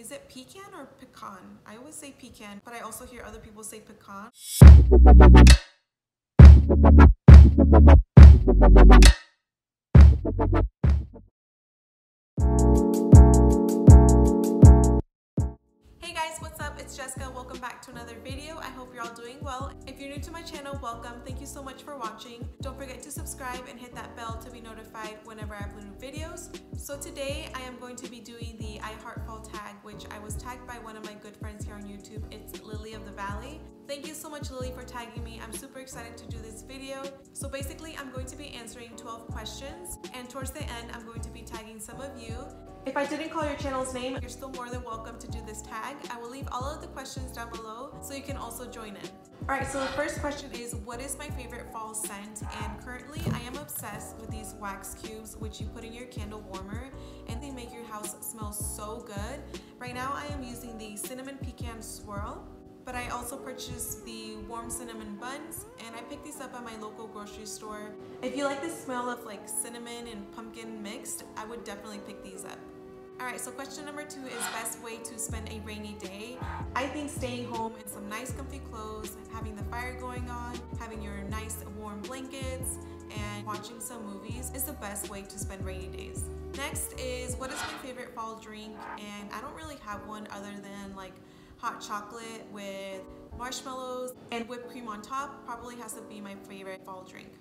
Is it pecan or pecan? I always say pecan, but I also hear other people say pecan. Hey guys, what's up? It's Jessica. Welcome back to another video. I hope you're all doing well. If you're new to my channel, welcome. Thank you so much for watching. Don't forget to subscribe and hit that bell to be notified whenever I upload new videos. So today I am going to be doing the I Heart Fall tag, which I was tagged by one of my good friends here on YouTube. It's Lily of the Valley. Thank you so much, Lily, for tagging me. I'm super excited to do this video. So basically, I'm going to be answering 12 questions, and towards the end, I'm going to be tagging some of you. If I didn't call your channel's name, you're still more than welcome to do this tag. I will leave all of the questions down below so you can also join in. All right, so the first question is, what is my favorite fall scent? And currently, I am obsessed with these wax cubes, which you put in your candle warmer, and they make your house smell so good. Right now, I am using the Cinnamon Pecan Swirl. But I also purchased the warm cinnamon buns, and I picked these up at my local grocery store. If you like the smell of like cinnamon and pumpkin mixed, I would definitely pick these up. Alright, so question number 2 is best way to spend a rainy day. I think staying home in some nice comfy clothes, having the fire going on, having your nice warm blankets, and watching some movies is the best way to spend rainy days. Next is, what is my favorite fall drink? And I don't really have one other than like hot chocolate with marshmallows and whipped cream on top. Probably has to be my favorite fall drink.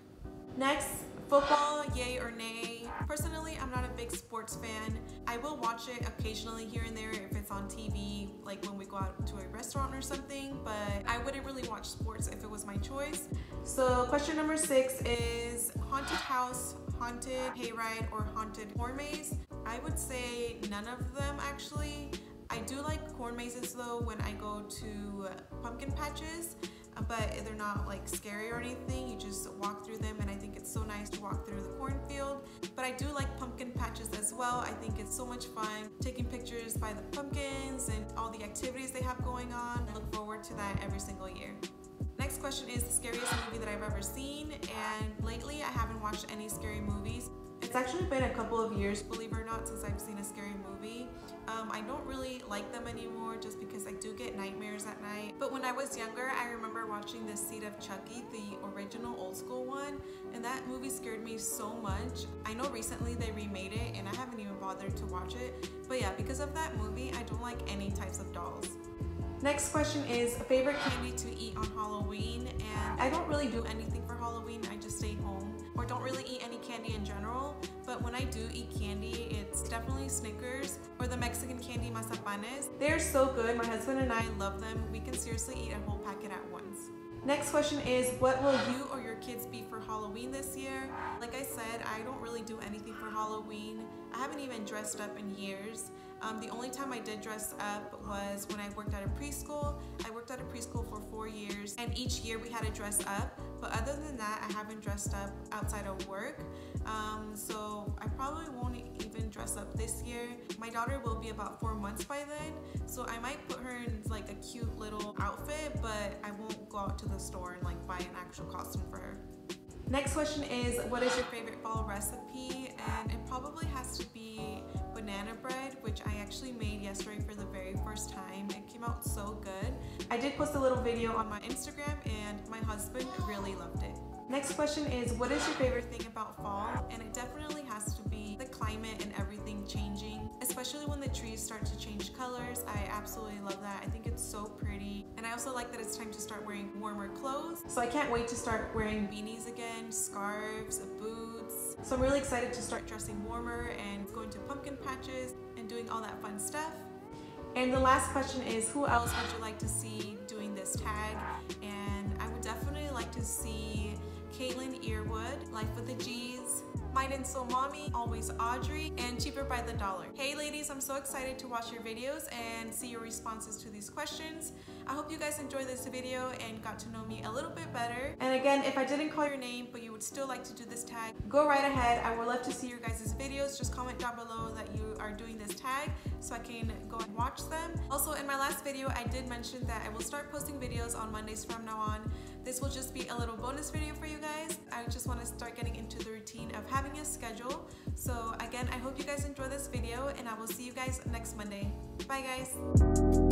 Next, football, yay or nay. Personally, I'm not a big sports fan. I will watch it occasionally here and there if it's on TV, like when we go out to a restaurant or something, but I wouldn't really watch sports if it was my choice. So question number 6 is haunted house, haunted hayride, or haunted corn maze. I would say none of them actually. I do like corn mazes though when I go to pumpkin patches, but they're not like scary or anything. You just walk through them, and I think it's so nice to walk through the cornfield. But I do like pumpkin patches as well. I think it's so much fun taking pictures by the pumpkins and all the activities they have going on. I look forward to that every single year. Next question is the scariest movie that I've ever seen, and lately I haven't watched any scary movies. It's actually been a couple of years, believe it or not, since I've seen a scary movie. I don't really like them anymore just because I do get nightmares at night. But when I was younger, I remember watching the Seed of Chucky, the original old school one, and that movie scared me so much. I know recently they remade it and I haven't even bothered to watch it. But yeah, because of that movie, I don't like any types of dolls. Next question is favorite candy to eat on Halloween. And I don't really do anything for Halloween. I just stay home or don't really eat any candy in general. But when I do eat candy, it's definitely Snickers or the Mexican candy Mazapanes. They're so good. My husband and I love them. We can seriously eat a whole packet at once. Next question is, what will you or your kids be for Halloween this year? Like I said, I don't really do anything for Halloween. I haven't even dressed up in years. The only time I did dress up was when I worked at a preschool. I worked at a preschool for 4 years, and each year we had to dress up. But other than that, I haven't dressed up outside of work. So I probably won't even dress up this year. My daughter will be about 4 months by then, so I might put her in like a cute little outfit, but I won't go out to the store and like buy an actual costume for her. Next question is, what is your favorite fall recipe? And it probably has to be banana bread, which I actually made yesterday for the very first time. It came out so good. I did post a little video on my Instagram and my husband really loved it. Next question is, what is your favorite thing about fall? And it definitely has to be the climate and everything changing, especially when the trees start to change colors. I absolutely love that. I think it's so pretty. And I also like that it's time to start wearing warmer clothes. So I can't wait to start wearing beanies again, scarves, boots. So I'm really excited to start dressing warmer and going to pumpkin patches and doing all that fun stuff. And the last question is, who else would you like to see doing this tag? And I would definitely like to see Katelynn Earwood, Life With the G's, Mind&Soul Mommy, Always Audrey, and Cheaper By The Dollar. Hey ladies, I'm so excited to watch your videos and see your responses to these questions. I hope you guys enjoyed this video and got to know me a little bit better. And again, if I didn't call your name, but you would still like to do this tag, go right ahead. I would love to see your guys' videos. Just comment down below that you are doing this tag so I can go and watch them. Also, in my last video, I did mention that I will start posting videos on Mondays from now on. This will just be a little bonus video for you guys. I just want to start getting into the routine of having a schedule. So again, I hope you guys enjoy this video, and I will see you guys next Monday. Bye guys!